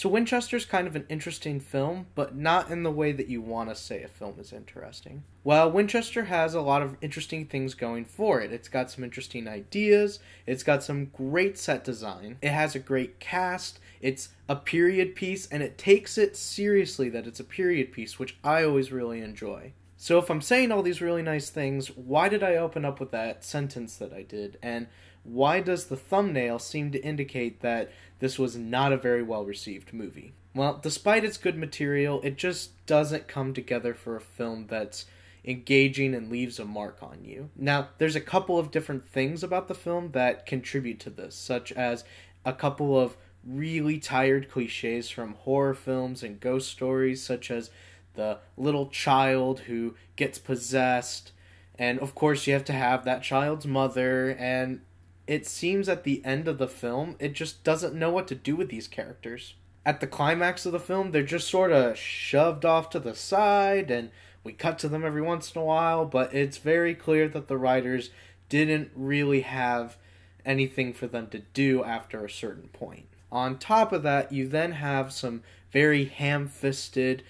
So Winchester's kind of an interesting film, but not in the way that you want to say a film is interesting. Well, Winchester has a lot of interesting things going for it. It's got some interesting ideas. It's got some great set design. It has a great cast. It's a period piece, and it takes it seriously that it's a period piece, which I always really enjoy. So if I'm saying all these really nice things, why did I open up with that sentence that I did? And why does the thumbnail seem to indicate that this was not a very well-received movie? Well, despite its good material, it just doesn't come together for a film that's engaging and leaves a mark on you. Now, there's a couple of different things about the film that contribute to this, such as a couple of really tired cliches from horror films and ghost stories, such as the little child who gets possessed, and of course you have to have that child's mother, and it seems at the end of the film, it just doesn't know what to do with these characters. At the climax of the film, they're just sort of shoved off to the side, and we cut to them every once in a while, but it's very clear that the writers didn't really have anything for them to do after a certain point. On top of that, you then have some very ham-fisted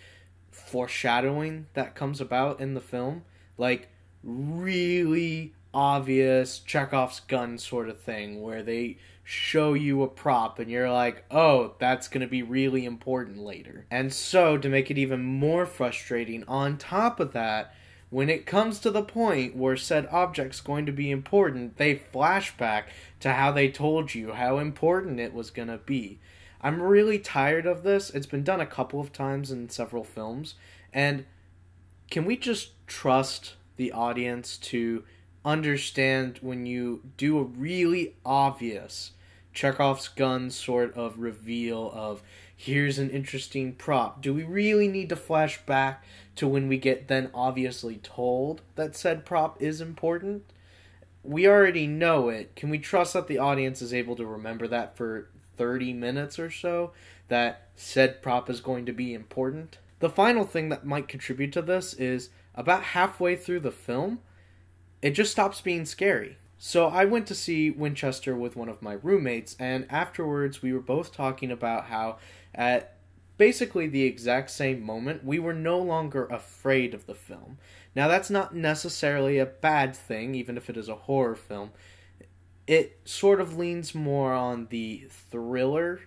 foreshadowing that comes about in the film, like really obvious Chekhov's gun sort of thing where they show you a prop and you're like, oh, that's going to be really important later. And so to make it even more frustrating, on top of that, when it comes to the point where said object's going to be important, they flash back to how they told you how important it was going to be. I'm really tired of this. It's been done a couple of times in several films. And can we just trust the audience to understand when you do a really obvious Chekhov's gun sort of reveal of here's an interesting prop? Do we really need to flash back to when we get then obviously told that said prop is important? We already know it. Can we trust that the audience is able to remember that for 30 minutes or so, that said prop is going to be important? The final thing that might contribute to this is about halfway through the film, it just stops being scary. So I went to see Winchester with one of my roommates, and afterwards we were both talking about how at basically the exact same moment, we were no longer afraid of the film. Now that's not necessarily a bad thing, even if it is a horror film. It sort of leans more on the thriller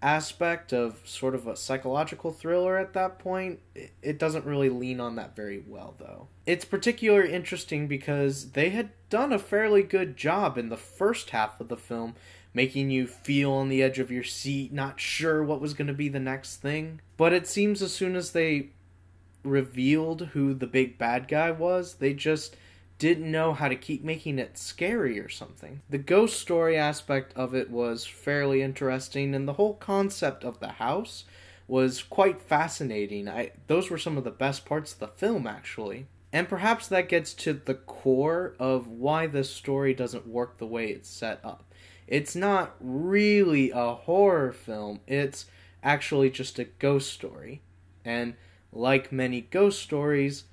aspect of sort of a psychological thriller at that point. It doesn't really lean on that very well, though. It's particularly interesting because they had done a fairly good job in the first half of the film, making you feel on the edge of your seat, not sure what was going to be the next thing. But it seems as soon as they revealed who the big bad guy was, they just didn't know how to keep making it scary or something. The ghost story aspect of it was fairly interesting, and the whole concept of the house was quite fascinating. Those were some of the best parts of the film, actually. And perhaps that gets to the core of why this story doesn't work the way it's set up. It's not really a horror film. It's actually just a ghost story. And like many ghost stories,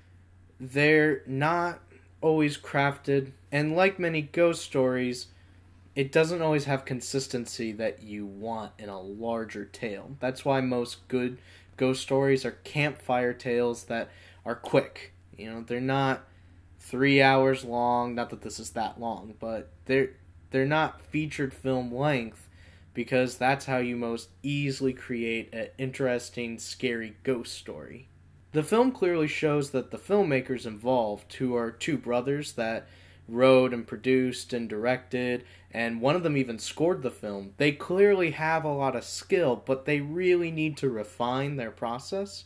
they're not always crafted, and like many ghost stories, it doesn't always have consistency that you want in a larger tale. That's why most good ghost stories are campfire tales that are quick. You know, they're not 3 hours long, not that this is that long, but they're not featured film length, because that's how you most easily create an interesting, scary ghost story. The film clearly shows that the filmmakers involved, who are two brothers that wrote and produced and directed, and one of them even scored the film, they clearly have a lot of skill, but they really need to refine their process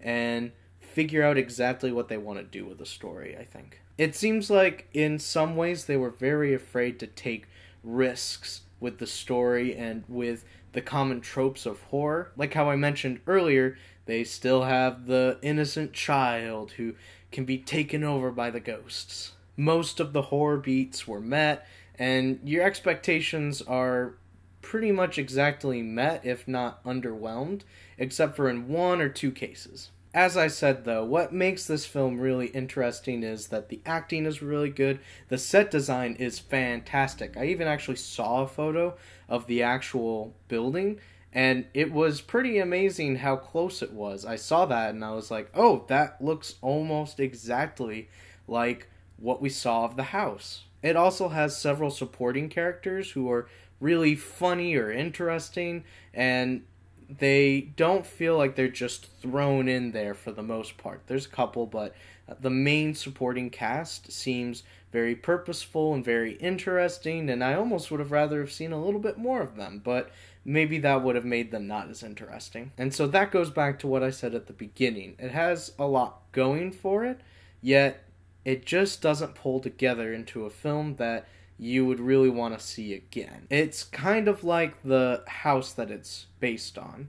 and figure out exactly what they want to do with the story, I think. It seems like in some ways they were very afraid to take risks with the story and with the common tropes of horror. Like how I mentioned earlier, they still have the innocent child who can be taken over by the ghosts. Most of the horror beats were met, and your expectations are pretty much exactly met, if not underwhelmed, except for in one or two cases. As I said, though, what makes this film really interesting is that the acting is really good, the set design is fantastic. I even actually saw a photo of the actual building, And it was pretty amazing how close it was. I saw that and I was like, oh, that looks almost exactly like what we saw of The House. It also has several supporting characters who are really funny or interesting, and they don't feel like they're just thrown in there for the most part. There's a couple, but the main supporting cast seems very purposeful and very interesting, and I almost would have rather have seen a little bit more of them, but maybe that would have made them not as interesting. And so that goes back to what I said at the beginning. It has a lot going for it, yet it just doesn't pull together into a film that you would really want to see again. It's kind of like the house that it's based on.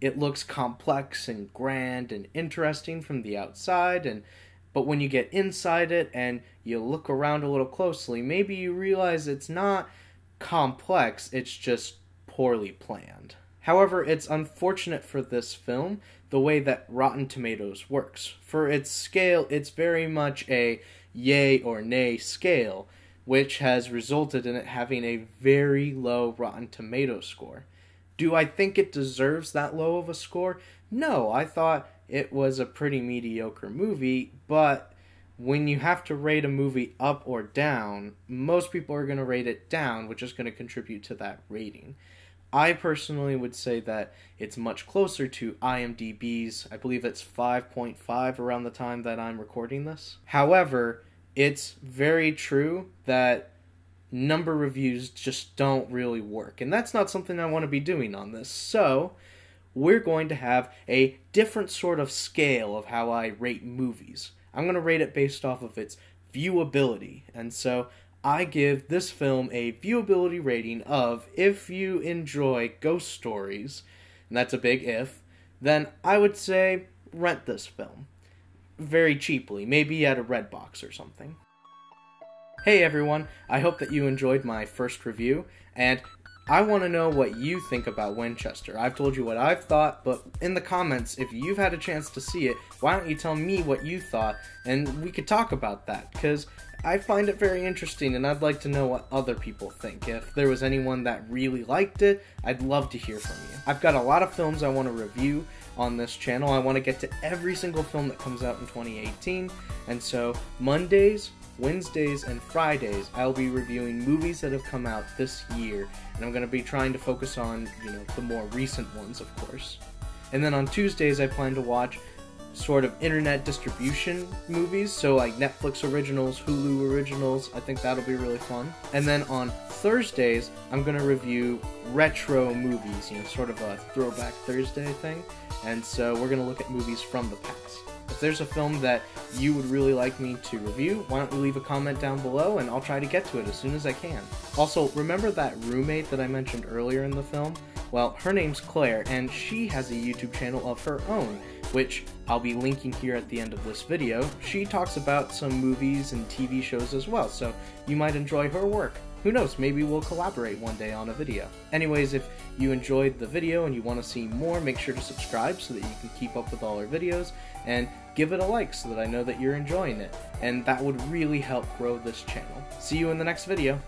It looks complex and grand and interesting from the outside, but when you get inside it and you look around a little closely, maybe you realize it's not complex, it's just poorly planned. However, it's unfortunate for this film the way that Rotten Tomatoes works. For its scale, it's very much a yay or nay scale, which has resulted in it having a very low Rotten Tomatoes score. Do I think it deserves that low of a score? No, I thought it was a pretty mediocre movie, but when you have to rate a movie up or down, most people are going to rate it down, which is going to contribute to that rating. I personally would say that it's much closer to IMDb's, I believe it's 5.5 around the time that I'm recording this. However, it's very true that number reviews just don't really work, and that's not something I want to be doing on this. So we're going to have a different sort of scale of how I rate movies. I'm going to rate it based off of its viewability, and so I give this film a viewability rating of, if you enjoy ghost stories, and that's a big if, then I would say rent this film. Very cheaply, maybe at a Redbox or something. Hey everyone, I hope that you enjoyed my first review, and I want to know what you think about Winchester. I've told you what I've thought, but in the comments, if you've had a chance to see it, why don't you tell me what you thought, and we could talk about that, because I find it very interesting, and I'd like to know what other people think. If there was anyone that really liked it, I'd love to hear from you. I've got a lot of films I want to review on this channel. I want to get to every single film that comes out in 2018, and so Mondays, Wednesdays, and Fridays, I'll be reviewing movies that have come out this year, and I'm going to be trying to focus on, the more recent ones, of course. And then on Tuesdays, I plan to watch sort of internet distribution movies, so like Netflix originals, Hulu originals. I think that'll be really fun. And then on Thursdays, I'm going to review retro movies, sort of a throwback Thursday thing. And so we're going to look at movies from the past. If there's a film that you would really like me to review, why don't you leave a comment down below and I'll try to get to it as soon as I can. Also, remember that roommate that I mentioned earlier in the film? Well, her name's Claire, and she has a YouTube channel of her own, which I'll be linking here at the end of this video. She talks about some movies and TV shows as well, so you might enjoy her work. Who knows, maybe we'll collaborate one day on a video. Anyways, if you enjoyed the video and you want to see more, make sure to subscribe so that you can keep up with all our videos, and give it a like so that I know that you're enjoying it, and that would really help grow this channel. See you in the next video.